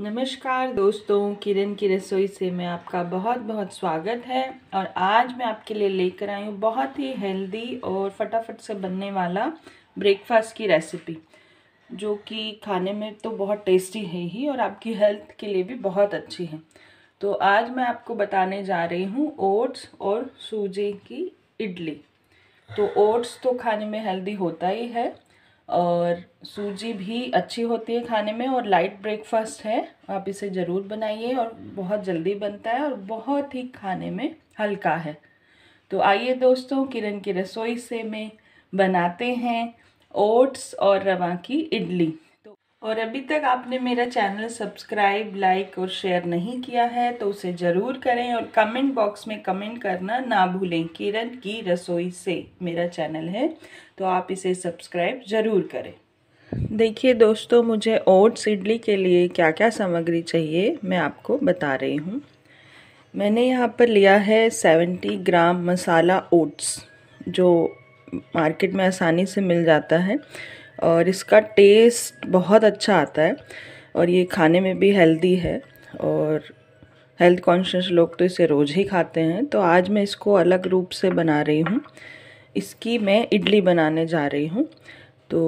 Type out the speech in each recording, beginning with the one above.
नमस्कार दोस्तों, किरण की रसोई से मैं आपका बहुत बहुत स्वागत है। और आज मैं आपके लिए लेकर आई हूँ बहुत ही हेल्दी और फटाफट से बनने वाला ब्रेकफास्ट की रेसिपी, जो कि खाने में तो बहुत टेस्टी है ही और आपकी हेल्थ के लिए भी बहुत अच्छी है। तो आज मैं आपको बताने जा रही हूँ ओट्स और सूजी की इडली। तो ओट्स तो खाने में हेल्दी होता ही है और सूजी भी अच्छी होती है खाने में और लाइट ब्रेकफास्ट है। आप इसे ज़रूर बनाइए और बहुत जल्दी बनता है और बहुत ही खाने में हल्का है। तो आइए दोस्तों, किरण की रसोई से में बनाते हैं ओट्स और रवा की इडली। तो और अभी तक आपने मेरा चैनल सब्सक्राइब, लाइक और शेयर नहीं किया है तो उसे ज़रूर करें और कमेंट बॉक्स में कमेंट करना ना भूलें। किरण की रसोई से मेरा चैनल है तो आप इसे सब्सक्राइब ज़रूर करें। देखिए दोस्तों, मुझे ओट्स इडली के लिए क्या क्या सामग्री चाहिए मैं आपको बता रही हूँ। मैंने यहाँ पर लिया है 70 ग्राम मसाला ओट्स, जो मार्केट में आसानी से मिल जाता है और इसका टेस्ट बहुत अच्छा आता है और ये खाने में भी हेल्दी है और हेल्थ कॉन्शियस लोग तो इसे रोज़ ही खाते हैं। तो आज मैं इसको अलग रूप से बना रही हूँ, इसकी मैं इडली बनाने जा रही हूँ। तो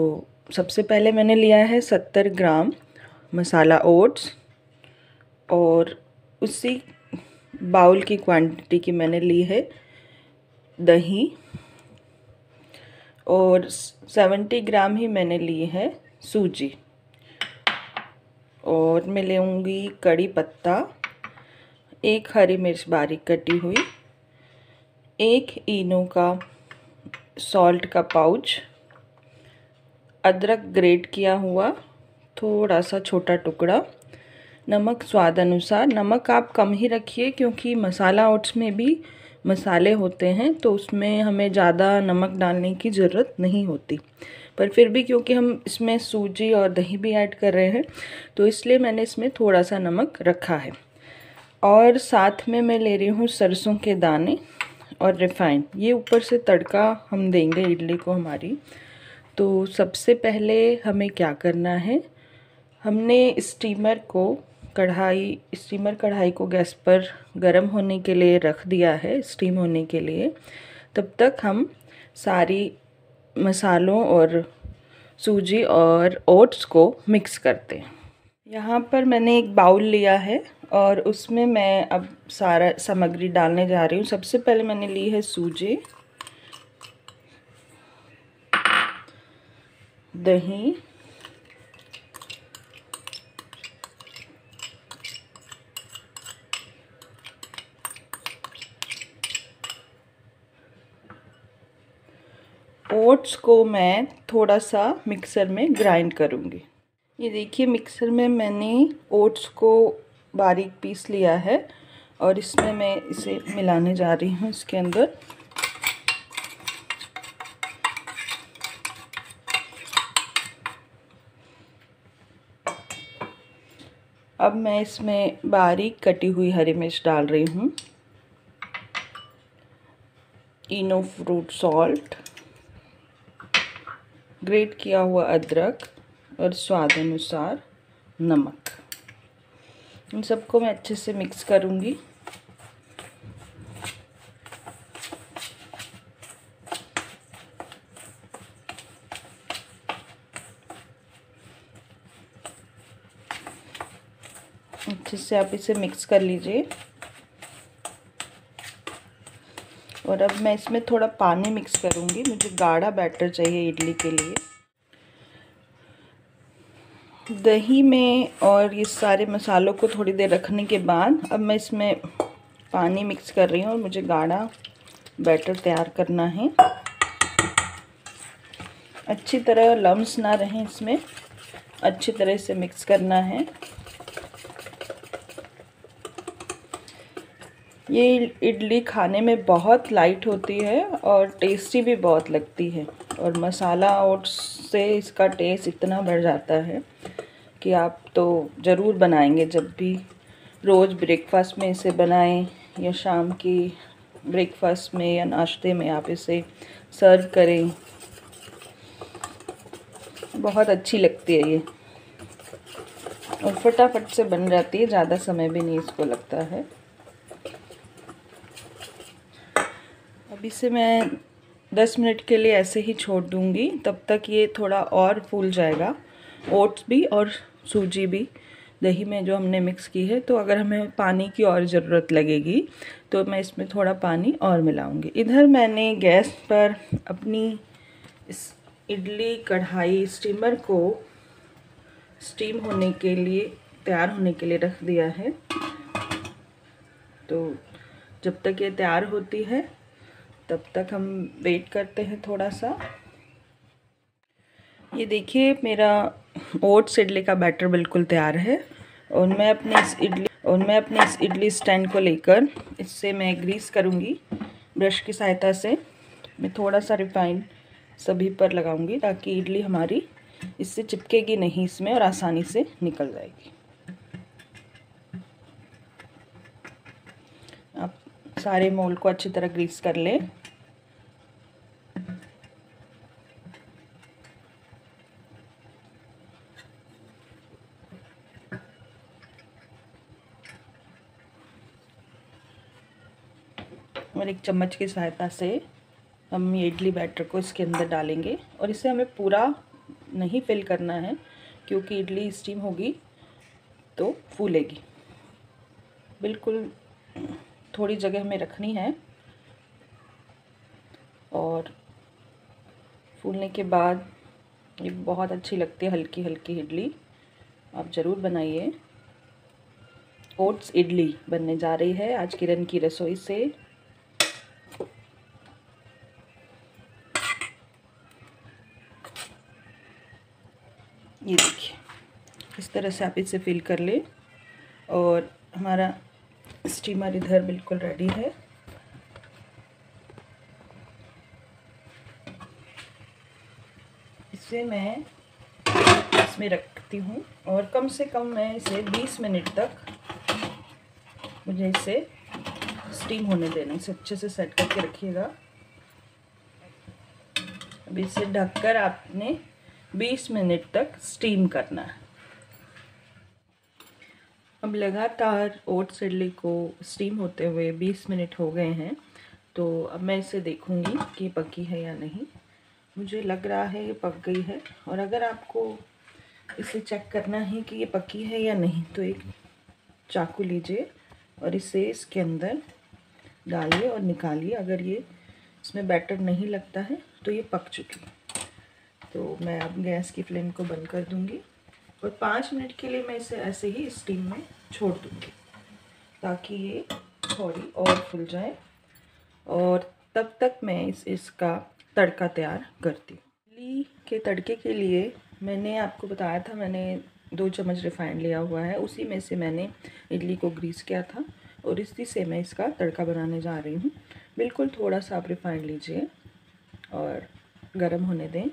सबसे पहले मैंने लिया है 70 ग्राम मसाला ओट्स और उसी बाउल की क्वांटिटी की मैंने ली है दही और 70 ग्राम ही मैंने ली है सूजी। और मैं लूँगी कड़ी पत्ता, एक हरी मिर्च बारीक कटी हुई, एक इनो का सॉल्ट का पाउच, अदरक ग्रेट किया हुआ थोड़ा सा छोटा टुकड़ा, नमक स्वाद अनुसार। नमक आप कम ही रखिए क्योंकि मसाला ओट्स में भी मसाले होते हैं तो उसमें हमें ज़्यादा नमक डालने की ज़रूरत नहीं होती, पर फिर भी क्योंकि हम इसमें सूजी और दही भी ऐड कर रहे हैं तो इसलिए मैंने इसमें थोड़ा सा नमक रखा है। और साथ में मैं ले रही हूँ सरसों के दाने और रिफाइंड, ये ऊपर से तड़का हम देंगे इडली को हमारी। तो सबसे पहले हमें क्या करना है, हमने स्टीमर कढ़ाई को गैस पर गर्म होने के लिए रख दिया है, स्टीम होने के लिए। तब तक हम सारी मसालों और सूजी और ओट्स को मिक्स करते हैं। यहाँ पर मैंने एक बाउल लिया है और उसमें मैं अब सारा सामग्री डालने जा रही हूँ। सबसे पहले मैंने ली है सूजी, दही, ओट्स को मैं थोड़ा सा मिक्सर में ग्राइंड करूँगी। ये देखिए, मिक्सर में मैंने ओट्स को बारीक पीस लिया है और इसमें मैं इसे मिलाने जा रही हूँ इसके अंदर। अब मैं इसमें बारीक कटी हुई हरी मिर्च डाल रही हूँ, इनो फ्रूट सॉल्ट, ग्रेट किया हुआ अदरक और स्वाद अनुसार नमक। इन सबको मैं अच्छे से मिक्स करूँगी। अच्छे से आप इसे मिक्स कर लीजिए। और अब मैं इसमें थोड़ा पानी मिक्स करूँगी, मुझे गाढ़ा बैटर चाहिए इडली के लिए। दही में और ये सारे मसालों को थोड़ी देर रखने के बाद अब मैं इसमें पानी मिक्स कर रही हूँ और मुझे गाढ़ा बैटर तैयार करना है। अच्छी तरह लम्स ना रहें इसमें, अच्छी तरह से मिक्स करना है। ये इडली खाने में बहुत लाइट होती है और टेस्टी भी बहुत लगती है और मसाला ओट्स से इसका टेस्ट इतना बढ़ जाता है कि आप तो ज़रूर बनाएंगे। जब भी रोज़ ब्रेकफास्ट में इसे बनाएं या शाम की ब्रेकफास्ट में या नाश्ते में आप इसे सर्व करें, बहुत अच्छी लगती है ये। और फटाफट से बन जाती है, ज़्यादा समय भी नहीं इसको लगता है। अब इसे मैं 10 मिनट के लिए ऐसे ही छोड़ दूंगी, तब तक ये थोड़ा और फूल जाएगा। ओट्स भी और सूजी भी दही में जो हमने मिक्स की है, तो अगर हमें पानी की और ज़रूरत लगेगी तो मैं इसमें थोड़ा पानी और मिलाऊंगी। इधर मैंने गैस पर अपनी इस इडली कढ़ाई स्टीमर को स्टीम होने के लिए, तैयार होने के लिए रख दिया है। तो जब तक ये तैयार होती है तब तक हम वेट करते हैं थोड़ा सा। ये देखिए मेरा ओट्स इडली का बैटर बिल्कुल तैयार है और मैं अपने इस इडली स्टैंड को लेकर इससे मैं ग्रीस करूँगी ब्रश की सहायता से। मैं थोड़ा सा रिफाइन सभी पर लगाऊँगी ताकि इडली हमारी इससे चिपकेगी नहीं इसमें और आसानी से निकल जाएगी। आप सारे मोल्ड को अच्छी तरह ग्रीस कर लें। और एक चम्मच की सहायता से हम ये इडली बैटर को इसके अंदर डालेंगे और इसे हमें पूरा नहीं फिल करना है क्योंकि इडली स्टीम होगी तो फूलेगी। बिल्कुल थोड़ी जगह हमें रखनी है और फूलने के बाद ये बहुत अच्छी लगती है हल्की हल्की इडली। आप ज़रूर बनाइए। ओट्स इडली बनने जा रही है आज किरण की रसोई से। ये देखिए इस तरह से आप इसे फिल कर लें और हमारा स्टीमर इधर बिल्कुल रेडी है। इसे मैं इसमें रखती हूँ और कम से कम मैं इसे 20 मिनट तक मुझे इसे स्टीम होने देना। इसे अच्छे से सेट करके रखिएगा। अब इसे ढककर आपने 20 मिनट तक स्टीम करना है। अब लगातार ओट्स इडली को स्टीम होते हुए 20 मिनट हो गए हैं, तो अब मैं इसे देखूंगी कि पकी है या नहीं। मुझे लग रहा है ये पक गई है और अगर आपको इसे चेक करना है कि ये पकी है या नहीं तो एक चाकू लीजिए और इसे इसके अंदर डालिए और निकालिए। अगर ये इसमें बैटर नहीं लगता है तो ये पक चुकी है। तो मैं अब गैस की फ्लेम को बंद कर दूंगी और 5 मिनट के लिए मैं इसे ऐसे ही स्टीम में छोड़ दूंगी ताकि ये थोड़ी और फूल जाए और तब तक मैं इसका तड़का तैयार करती हूँ। इडली के तड़के के लिए मैंने आपको बताया था, मैंने 2 चम्मच रिफाइंड लिया हुआ है, उसी में से मैंने इडली को ग्रीस किया था और इसी से मैं इसका तड़का बनाने जा रही हूँ। बिल्कुल थोड़ा सा आप रिफाइंड लीजिए और गर्म होने दें।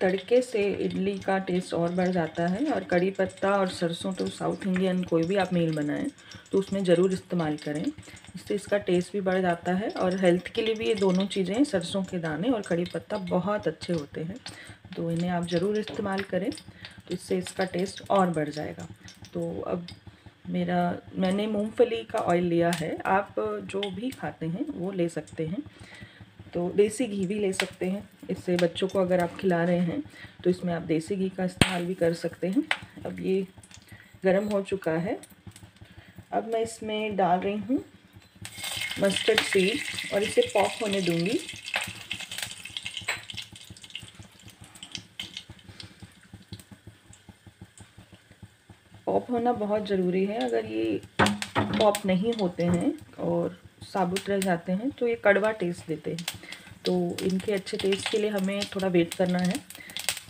तड़के से इडली का टेस्ट और बढ़ जाता है और कड़ी पत्ता और सरसों तो साउथ इंडियन कोई भी आप मील बनाएं तो उसमें ज़रूर इस्तेमाल करें, इससे इसका टेस्ट भी बढ़ जाता है और हेल्थ के लिए भी ये दोनों चीज़ें, सरसों के दाने और कड़ी पत्ता, बहुत अच्छे होते हैं। तो इन्हें आप ज़रूर इस्तेमाल करें तो इससे इसका टेस्ट और बढ़ जाएगा। तो अब मैंने मूँगफली का ऑयल लिया है, आप जो भी खाते हैं वो ले सकते हैं, तो देसी घी भी ले सकते हैं। इससे बच्चों को अगर आप खिला रहे हैं तो इसमें आप देसी घी का इस्तेमाल भी कर सकते हैं। अब ये गरम हो चुका है। अब मैं इसमें डाल रही हूँ मस्टर्ड सीड और इसे पॉप होने दूंगी। पॉप होना बहुत ज़रूरी है, अगर ये पॉप नहीं होते हैं और साबुत रह जाते हैं तो ये कड़वा टेस्ट देते हैं। तो इनके अच्छे टेस्ट के लिए हमें थोड़ा वेट करना है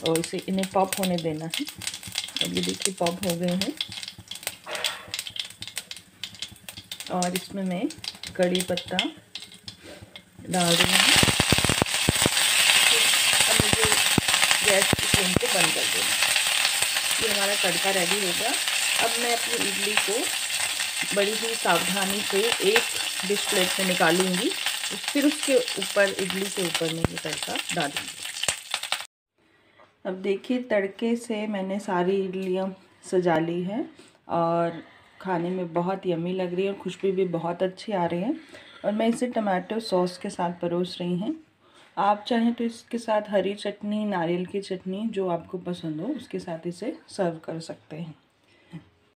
और इसे इन्हें पॉप होने देना है। अब ये देखिए पॉप हो गए हैं और इसमें मैं कड़ी पत्ता डाल रही हूँ। अब मुझे गैस की फ्लेम को बंद कर देना। ये हमारा तड़का रेडी होगा। अब मैं अपनी इडली को बड़ी ही सावधानी से एक डिश प्लेट में निकालूंगी फिर उसके ऊपर इडली के ऊपर मैं ये तड़का डालूंगी। अब देखिए तड़के से मैंने सारी इडलियाँ सजा ली हैं और खाने में बहुत यम्मी लग रही है और खुशबू भी बहुत अच्छी आ रही है। और मैं इसे टमाटो सॉस के साथ परोस रही हैं। आप चाहें तो इसके साथ हरी चटनी, नारियल की चटनी, जो आपको पसंद हो उसके साथ इसे सर्व कर सकते हैं।